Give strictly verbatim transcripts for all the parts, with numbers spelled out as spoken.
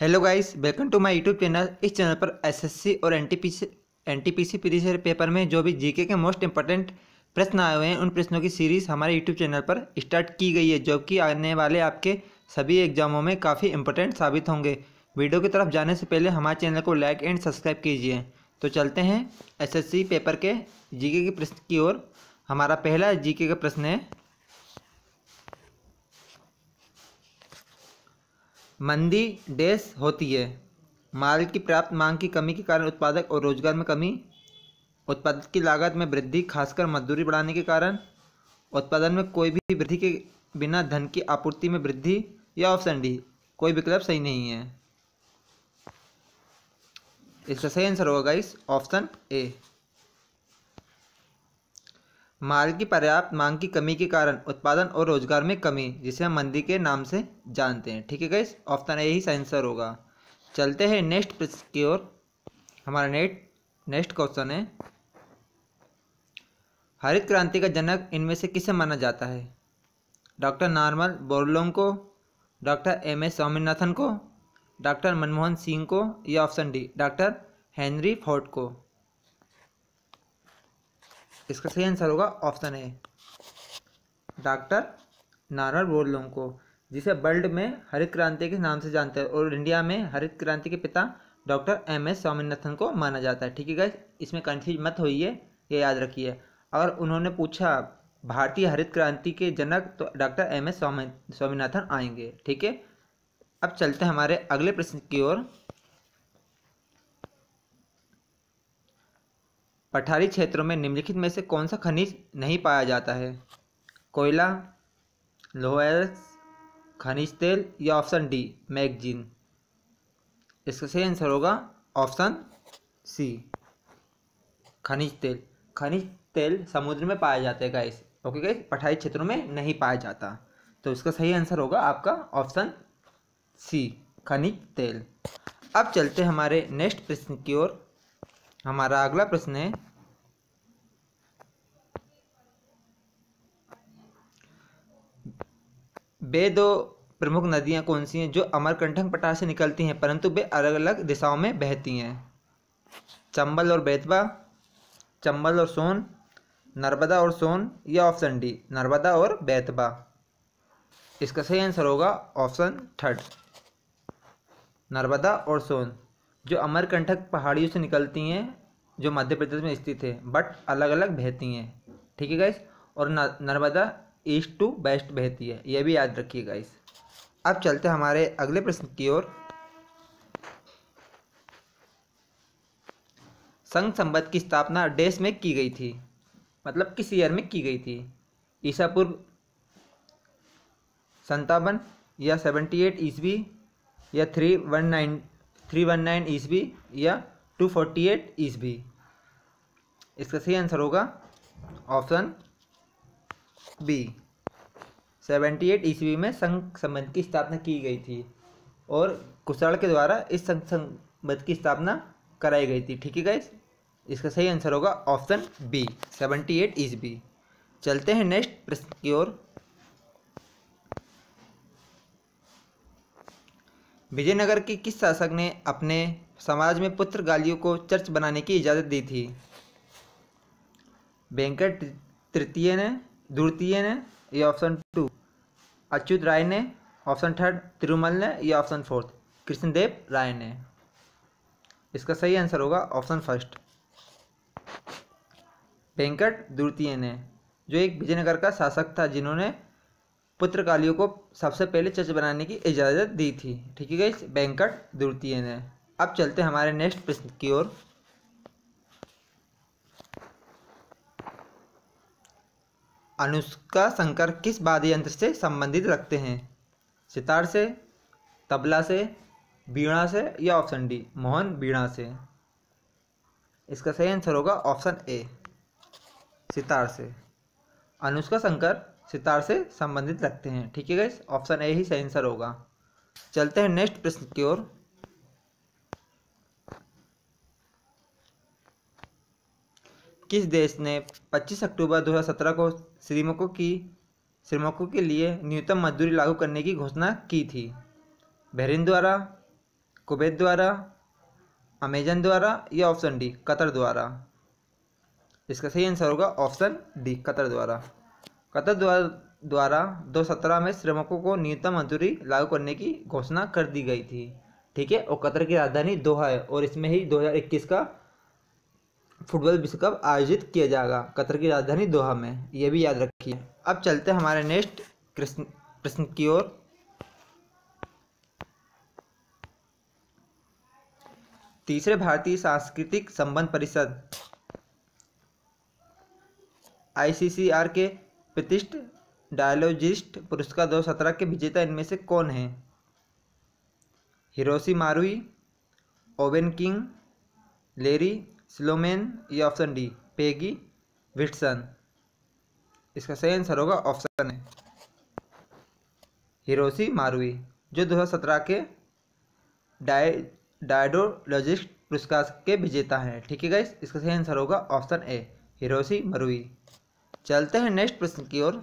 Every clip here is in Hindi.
Hello guys, welcome to my YouTube channel. इस चैनल पर एसएससी और NTPC NTPC previous year paper में जो भी जीके के मोस्ट इंपॉर्टेंट प्रश्न आए हुए हैं उन प्रश्नों की सीरीज़ हमारे यूट्यूब चैनल पर स्टार्ट की गई है, जो कि आने वाले आपके सभी एग्जामों में काफ़ी इंपॉर्टेंट साबित होंगे। वीडियो की तरफ जाने से पहले हमारे चैनल को लाइक एंड सब्सक्राइब कीजिए। तो चलते हैं एसएससी पेपर के जीके के प्रश्न की ओर। हमारा पहला जीके का प्रश्न है, मंदी डैश होती है। माल की प्राप्त मांग की कमी के कारण उत्पादक और रोजगार में कमी, उत्पादक की लागत में वृद्धि खासकर मजदूरी बढ़ाने के कारण, उत्पादन में कोई भी वृद्धि के बिना धन की आपूर्ति में वृद्धि, या ऑप्शन डी कोई विकल्प सही नहीं है। इसका सही आंसर होगा गाइस ऑप्शन ए। माल की पर्याप्त मांग की कमी के कारण उत्पादन और रोजगार में कमी, जिसे हम मंदी के नाम से जानते हैं। ठीक है गाइस, ऑप्शन ए ही आंसर होगा। चलते हैं नेक्स्ट प्रश्न की ओर। हमारा नेट नेक्स्ट क्वेश्चन है, हरित क्रांति का जनक इनमें से किसे माना जाता है? डॉक्टर नॉर्मन बोरलॉग को, डॉक्टर एम एस स्वामीनाथन को, डॉक्टर मनमोहन सिंह को, या option D doctor Henry Ford को। इसका सही आंसर होगा option A doctor Norman Borlaug को, जिसे वर्ल्ड में हरित क्रांति के नाम से जानते हैं, और इंडिया में हरित क्रांति के पिता डॉक्टर एम एस स्वामीनाथन को माना जाता है। ठीक है गाइस, इसमें कंफ्यूज मत होइए, ये याद रखिए। अगर उन्होंने पूछा भारतीय हरित क्रांति के जनक, तो डॉक्टर एम एस स्वामीनाथन आएंगे। ठीक है, अब चलते हैं हमारे अगले प्रश्न की ओर। पठारी क्षेत्रों में निम्नलिखित में से कौन सा खनिज नहीं पाया जाता है? कोयला, लोहा, खनिज तेल, या ऑप्शन डी मैगजीन। इसका सही आंसर होगा ऑप्शन सी खनिज तेल। खनिज तेल समुद्र में पाया जाता है गाइस। ओके गाइस, पठारी क्षेत्रों में नहीं पाया जाता, तो इसका सही आंसर होगा आपका ऑप्शन सी खनिज तेल। अब चलते हैं हमारे नेक्स्ट प्रश्न की ओर। हमारा अगला प्रश्न है, वे दो प्रमुख नदियां कौन सी हैं जो अमरकंटक पठार से निकलती हैं परंतु वे अलग अलग दिशाओं में बहती हैं? चंबल और बेतवा, चंबल और सोन, नर्मदा और सोन, या ऑप्शन डी नर्मदा और बेतवा। इसका सही आंसर होगा ऑप्शन थर्ड नर्मदा और सोन, जो अमरकंटक पहाड़ियों से निकलती हैं, जो मध्य प्रदेश में स्थित है, बट अलग अलग बहती हैं। ठीक है गाइस, और नर्मदा ईस्ट टू वेस्ट बहती है, यह भी याद रखिए गाइस। अब चलते हैं हमारे अगले प्रश्न की ओर। संघ संवत की स्थापना डैश में की गई थी, मतलब किस ईयर में की गई थी? ईसा पूर्व संतावन, या सेवेंटी एट ईस्वी, या three one nine three one nine ईस्वी, या टू फोर्टी एट ईस्वी। इसका सही आंसर होगा ऑप्शन बी सेवेंटी एट ईस्वी में संघ संबंध की स्थापना की गई थी, और कुशाण के द्वारा इस संघ संबंध की स्थापना कराई गई थी। ठीक है गाइस, इसका सही आंसर होगा ऑप्शन बी सेवेंटी एट ईस्वी। चलते हैं नेक्स्ट प्रश्न की ओर। विजयनगर के किस शासक ने अपने समाज में पुत्र गालियों को चर्च बनाने की इजाज़त दी थी? वेंकट तृतीय ने, द्वितीय ने, ये ऑप्शन टू, अच्युत राय ने, ऑप्शन थर्ड तिरुमल ने, ये ऑप्शन फोर्थ कृष्णदेव राय ने। इसका सही आंसर होगा ऑप्शन फर्स्ट वेंकट द्वितीय ने, जो एक विजयनगर का शासक था, जिन्होंने पुत्रकालियों को सबसे पहले चर्च बनाने की इजाज़त दी थी। ठीक है गाइस, वेंकट द्वितीय ने। अब चलते हैं हमारे नेक्स्ट प्रश्न की ओर। अनुष्का शंकर किस वाद्य यंत्र से संबंधित रखते हैं? सितार से, तबला से, वीणा से, या ऑप्शन डी मोहन वीणा से। इसका सही आंसर होगा ऑप्शन ए सितार से। अनुष्का शंकर सितार से संबंधित रखते हैं। ठीक है गाइस, ऑप्शन ए ही सही आंसर होगा। चलते हैं नेक्स्ट प्रश्न की ओर। किस देश ने पच्चीस अक्टूबर दो हज़ार सत्रह को श्रमिकों की श्रमिकों के लिए न्यूनतम मजदूरी लागू करने की घोषणा की थी? बहरीन द्वारा, कुवैत द्वारा, अमेजन द्वारा या ऑप्शन डी कतर द्वारा। इसका सही आंसर होगा ऑप्शन डी कतर द्वारा। कतर द्वारा द्वारा दो हज़ार सत्रह में श्रमिकों को न्यूनतम मजदूरी लागू करने की घोषणा कर दी गई थी, ठीक है। और कतर की राजधानी दोहा है और इसमें ही दो हज़ार इक्कीस का फुटबॉल विश्व कप आयोजित किया जाएगा, कतर की राजधानी दोहा में, यह भी याद रखिए। अब चलते हैं हमारे नेक्स्ट प्रश्न प्रश्न की ओर। तीसरे भारतीय सांस्कृतिक संबंध परिषद आई सी सी आर के प्रतिष्ठित डायलॉजिस्ट पुरस्कार दो हज़ार सत्रह के विजेता इनमें से कौन हैं? Hiroshi Marui, Owen King, Larry Sloman या ऑप्शन डी पेगी विट्सन। इसका सही आंसर होगा ऑप्शन है हिरोशी मारुई, जो दो हज़ार सत्रह के डाय डायडोलॉजिस्ट पुरस्कार के विजेता हैं, ठीक है गाइस। इसका सही आंसर होगा ऑप्शन ए हिरोशी मारुई। चलते हैं नेक्स्ट प्रश्न की ओर।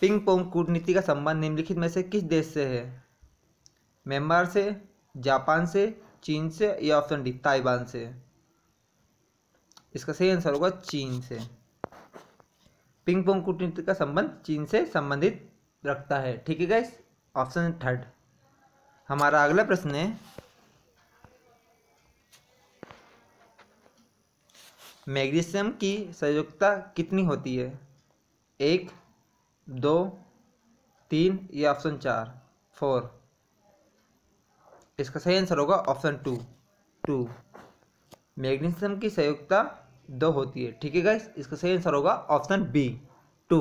पिंग पोंग कूटनीति का संबंध निम्नलिखित में से किस देश से है? म्यांमार से, जापान से, चीन से या ऑप्शन डी ताइवान से। इसका सही आंसर होगा चीन से। पिंग पोंग कूटनीति का संबंध चीन से संबंधित रखता है, ठीक है गाइस, ऑप्शन थर्ड। हमारा अगला प्रश्न है मैग्नीशियम की संयोजकता कितनी होती है? एक, दो, तीन या ऑप्शन चार फोर। इसका सही आंसर होगा ऑप्शन टू टू। मैग्नीशियम की संयोजकता दो होती है, ठीक है गाइस। इसका सही आंसर होगा ऑप्शन बी टू।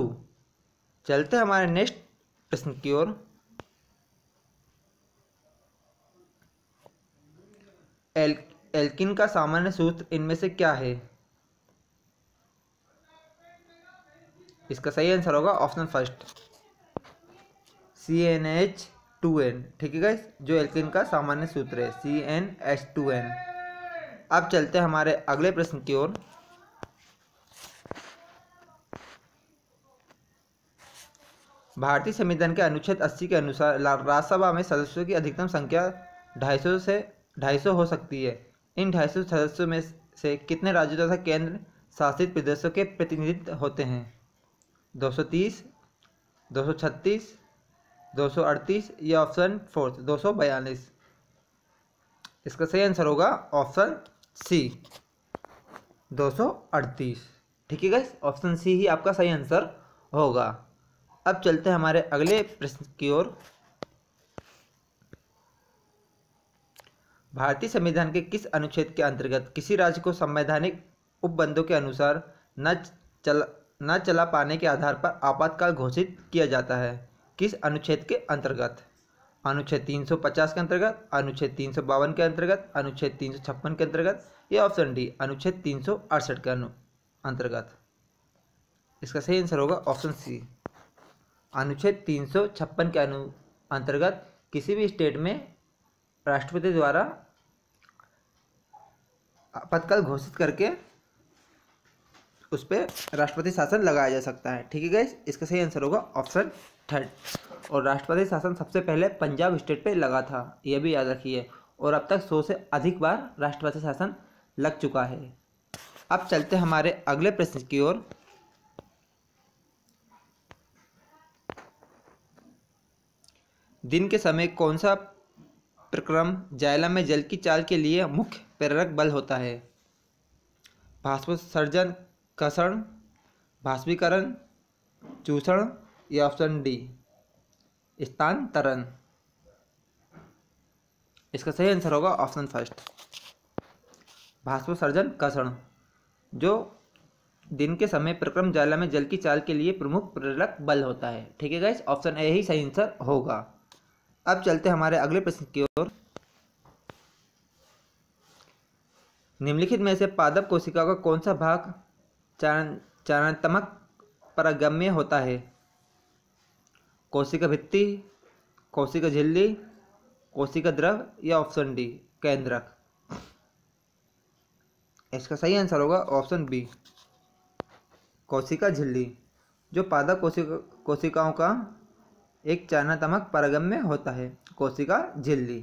चलते हैं हमारे नेक्स्ट प्रश्न की ओर। एल एल्किन का सामान्य सूत्र इनमें से क्या है? इसका सही आंसर होगा option first C N H two N, ठीक है गाइस, जो एल्किन का सामान्य सूत्र है C N H two N. अब चलते हैं हमारे अगले प्रश्न की ओर। भारतीय संविधान के अनुच्छेद अस्सी के अनुसार राज्यसभा में सदस्यों की अधिकतम संख्या ढाई सौ से ढाई सौ हो सकती है। इन ढाई सौ सदस्यों में से कितने राज्यों तथा केंद्र शासित प्रदेशों के प्रतिनिधित्व होते हैं? दो सौ तीस, दो सौ छत्तीस, दो सौ अड़तीस या ऑप्शन फोर्थ दो सौ बयालीस। इसका सही आंसर होगा ऑप्शन सी दो सौ अड़तीस, ठीक है गाइस, ऑप्शन सी ही आपका सही आंसर होगा। अब चलते हैं हमारे अगले प्रश्न की ओर। भारतीय संविधान के किस अनुच्छेद के अंतर्गत किसी राज्य को संवैधानिक उपबंधों के अनुसार न चला न चला पाने के आधार पर आपातकाल घोषित किया जाता है? किस अनुच्छेद के अंतर्गत? अनुच्छेद तीन सौ पचास के अंतर्गत, अनुच्छेद तीन सौ बावन के अंतर्गत, अनुच्छेद तीन सौ छप्पन के अंतर्गत या ऑप्शन डी अनुच्छेद तीन सौ अड़सठ के अंतर्गत। इसका सही आंसर होगा ऑप्शन सी अनुच्छेद तीन सौ छप्पन के अनु अंतर्गत किसी भी स्टेट में राष्ट्रपति द्वारा आपातकाल घोषित करके उस पर राष्ट्रपति शासन लगाया जा सकता है, ठीक है गाइस। इसका सही आंसर होगा ऑप्शन थर्ड। और राष्ट्रपति शासन सबसे पहले पंजाब स्टेट पे लगा था, यह भी याद रखिए। और अब तक सौ से अधिक बार राष्ट्रपति शासन लग चुका है। अब चलते हमारे अगले प्रश्न की ओर। दिन के समय कौन सा प्रक्रम जाइलम में जल की चाल के लिए मुख्य प्रेरक बल होता है? भास्पोत्सर्जन, घर्षण, भास्वीकरण, चूषण या ऑप्शन डी स्थानांतरण। इसका सही आंसर होगा ऑप्शन फर्स्ट भास्पोत्सर्जन घर्षण, जो दिन के समय प्रक्रम जाइलम में जल की चाल के लिए प्रमुख प्रेरक बल होता है, ठीक है गाइस, ऑप्शन ए ही सही आंसर होगा। अब चलते हैं हमारे अगले प्रश्न की ओर। निम्नलिखित में से पादप कोशिका का कौन सा भाग चारण चारणात्मक पारगम्य होता है? कोशिका भित्ति, कोशिका झिल्ली, कोशिका द्रव या ऑप्शन डी केंद्रक। इसका सही आंसर होगा ऑप्शन बी कोशिका झिल्ली, जो पादप कोशिका कोशिकाओं का एक चारणात्मक परागम में होता है, कोशिका झिल्ली।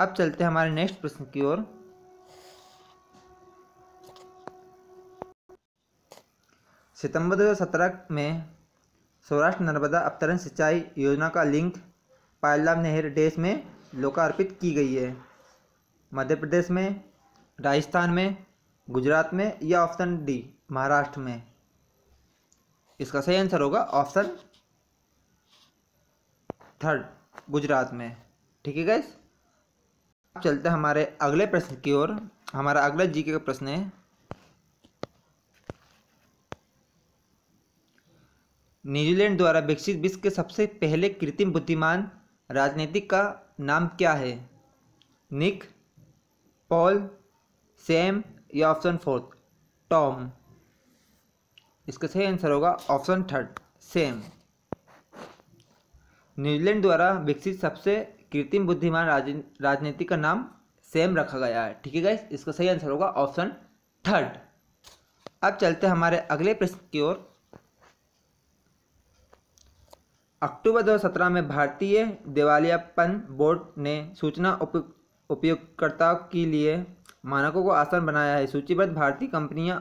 अब चलते हैं हमारे नेक्स्ट प्रश्न की ओर। सितंबर दो हज़ार सत्रह में सौराष्ट्र नर्मदा अपतरण सिंचाई योजना का लिंक पायलाब नहर देश में लोकार्पित की गई है। मध्य प्रदेश में, राजस्थान में, गुजरात में या ऑप्शन डी महाराष्ट्र में। इसका सही आंसर होगा ऑप्शन थर्ड गुजरात में। ठीक है गाइस, अब चलते हैं हमारे अगले प्रश्न की ओर। हमारा अगला जीके का प्रश्न है, न्यूजीलैंड द्वारा विकसित विश्व के सबसे पहले कृत्रिम बुद्धिमान राजनीतिक का नाम क्या है? निक, पॉल, सैम या ऑप्शन फोर्थ टॉम। इसका सही आंसर होगा ऑप्शन थर्ड सैम। न्यूजीलैंड द्वारा विकसित सबसे कृत्रिम बुद्धिमान राजनीति का नाम सैम रखा गया है। ठीक है गाइस, इसका सही आंसर होगा ऑप्शन थर्ड। अब चलते हैं हमारे अगले प्रश्न की ओर। अक्टूबर दो हज़ार सत्रह में भारतीय दिवालियापन बोर्ड ने सूचना उपयोगकर्ताओं के लिए मानकों को आसान बनाया है। सूचीबद्ध भारतीय कंपनियां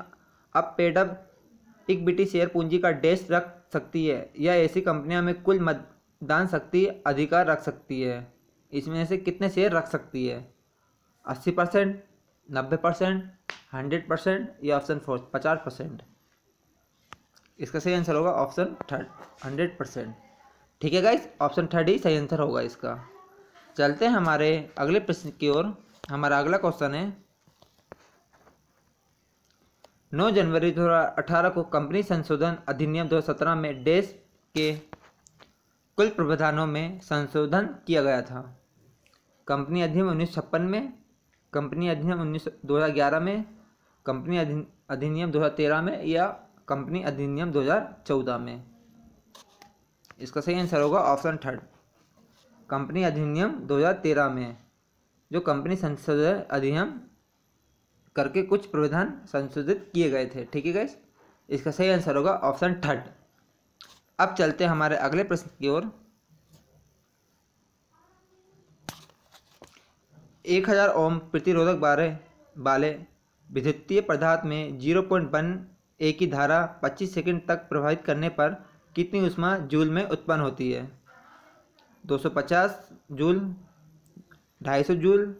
अब पेडअप इक्विटी शेयर पूंजी का डैश रख सकती है या ऐसी कंपनियां में कुल मतदान शक्ति अधिकार रख सकती है। इसमें से कितने शेयर रख सकती है? अस्सी परसेंट, नब्बे परसेंट, हंड्रेड परसेंट या ऑप्शन फोर्थ पचास परसेंट। इसका सही आंसर होगा ऑप्शन थर्ड हंड्रेड परसेंट। ठीक है गाइस, ऑप्शन थर्ड ही सही आंसर होगा इसका। चलते हैं हमारे अगले प्रश्न की ओर। हमारा अगला क्वेश्चन है, नौ जनवरी दो हज़ार अठारह को कंपनी संशोधन अधिनियम दो हज़ार सत्रह में देश के कुल प्रावधानों में संशोधन किया गया था। कंपनी अधिनियम उन्नीस सौ छप्पन में, कंपनी अधिनियम उन्नीस दो हज़ार ग्यारह में, कंपनी अधिनियम दो हज़ार तेरह में या कंपनी अधिनियम दो हज़ार चौदह में। इसका सही आंसर होगा ऑप्शन थर्ड कंपनी अधिनियम दो हज़ार तेरह में, जो कंपनी संशोधन अधिनियम करके कुछ प्रावधान संशोधित किए गए थे। ठीक है गाइस, इसका सही आंसर होगा ऑप्शन थर्ड। अब चलते हैं हमारे अगले प्रश्न की ओर। एक हजार ओम प्रतिरोधक बारे वाले विद्युतीय पदार्थ में जीरो पॉइंट वन ए की धारा पच्चीस सेकंड तक प्रवाहित करने पर कितनी ऊष्मा जूल में उत्पन्न होती है? दो सौ पचास जूल, दो सौ पचास जूल,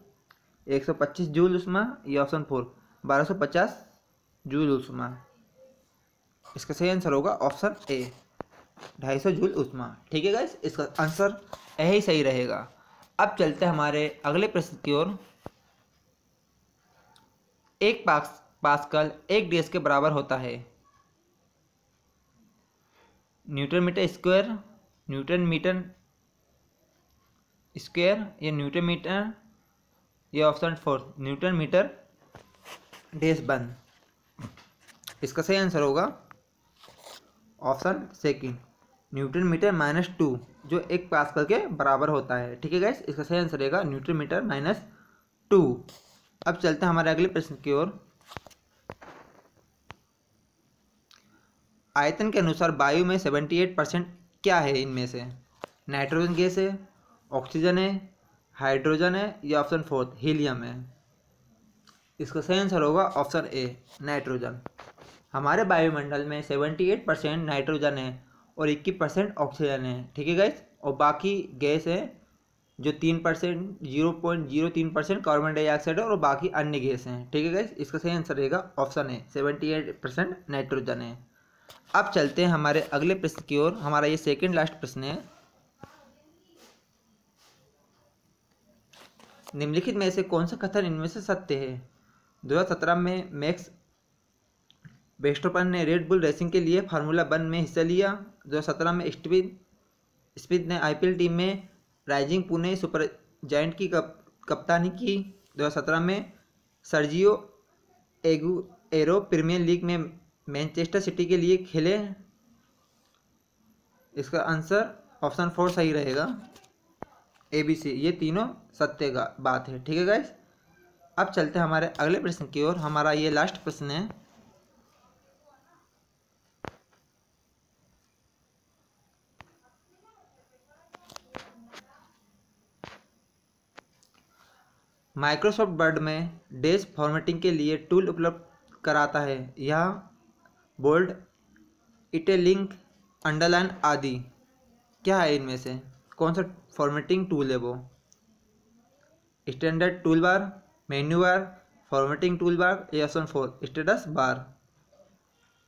एक सौ पच्चीस जूल उष्मा या ऑप्शन फोर बारह सौ पचास जूल उष्मा। इसका सही आंसर होगा ऑप्शन ए दो सौ पचास जूल उष्मा। ठीक है गाइस, इसका आंसर यही सही रहेगा। अब चलते हैं हमारे अगले प्रश्न की ओर। एक पास पास्कल एक डेस के बराबर होता है। Newton metre square, newton metre square या न्यूटन मीटर ये option fourth newton metre dash one. इसका सही आंसर होगा option second newton metre minus two, जो एक पास्कल के बराबर होता है। ठीक है गाइस, इसका सही आंसर रहेगा न्यूटन मीटर माइनस टू। अब चलते हैं हमारे अगले प्रश्न की ओर। आयतन के अनुसार वायु में सेवेंटी एट परसेंट क्या है? इनमें से नाइट्रोजन गैस है, ऑक्सीजन है, हाइड्रोजन है या ऑप्शन फोर्थ हीलियम है। इसका सही आंसर होगा ऑप्शन ए नाइट्रोजन। हमारे वायुमंडल में अठहत्तर परसेंट नाइट्रोजन है और इक्कीस परसेंट ऑक्सीजन है। ठीक है गाइस, और बाकी गैस है जो तीन परसेंट ज़ीरो पॉइंट ज़ीरो तीन परसेंट कार्बन डाइऑक्साइड है और बाकी अन्य गैस हैं। ठीक है गाइस, इसका सही आंसर रहेगा ऑप्शन ए अठहत्तर परसेंट नाइट्रोजन है। अब चलते हैं हमारे अगले प्रश्न की ओर। हमारा ये सेकेंड लास्ट प्रश्न है, निम्नलिखित में से कौन सा कथन इनमें से सत्य है? दो हज़ार सत्रह में मैक्स वेस्टरपन ने रेड बुल रेसिंग के लिए फार्मूला वन में हिस्सा लिया। दो हज़ार सत्रह में स्टीव स्मिथ ने आईपीएल टीम में राइजिंग पुणे सुपर जायंट की कप, कप्तानी की। दो हज़ार सत्रह में सर्जियो एगुएरो प्रीमियर लीग में मैनचेस्टर सिटी के लिए खेले। इसका आंसर ऑप्शन फोर सही रहेगा ए बी सी, ये तीनों सत्य का बात है। ठीक है गाइस, अब चलते हैं हमारे अगले प्रश्न की ओर। हमारा ये लास्ट प्रश्न है, माइक्रोसॉफ्ट वर्ड में डैश फॉर्मेटिंग के लिए टूल उपलब्ध कराता है। यह बोल्ड, इटैलिक, अंडरलाइन आदि क्या है, इनमें से कौन सा फॉर्मेटिंग टूल है वो? Standard tool bar, menu bar, formatting tool bar या ऑप्शन फोर स्टेटस बार।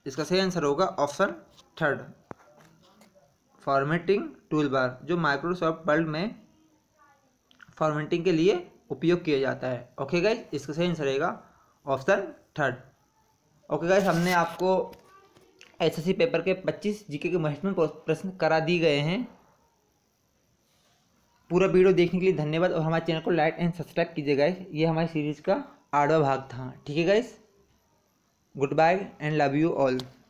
इसका सही आंसर होगा option third, formatting tool bar, जो माइक्रोसॉफ्ट वर्ड में फॉर्मेटिंग के लिए उपयोग किया जाता है। ओके गाइज, इसका सही आंसर रहेगा ऑप्शन थर्ड। ओके गाइज, हमने आपको एसएससी पेपर के पच्चीस जीके के महत्वपूर्ण प्रश्न करा दिए गए हैं। पूरा वीडियो देखने के लिए धन्यवाद और हमारे चैनल को लाइक एंड सब्सक्राइब कीजिए गाइज। ये हमारी सीरीज का आठवां भाग था। ठीक है guys, good bye and love you all.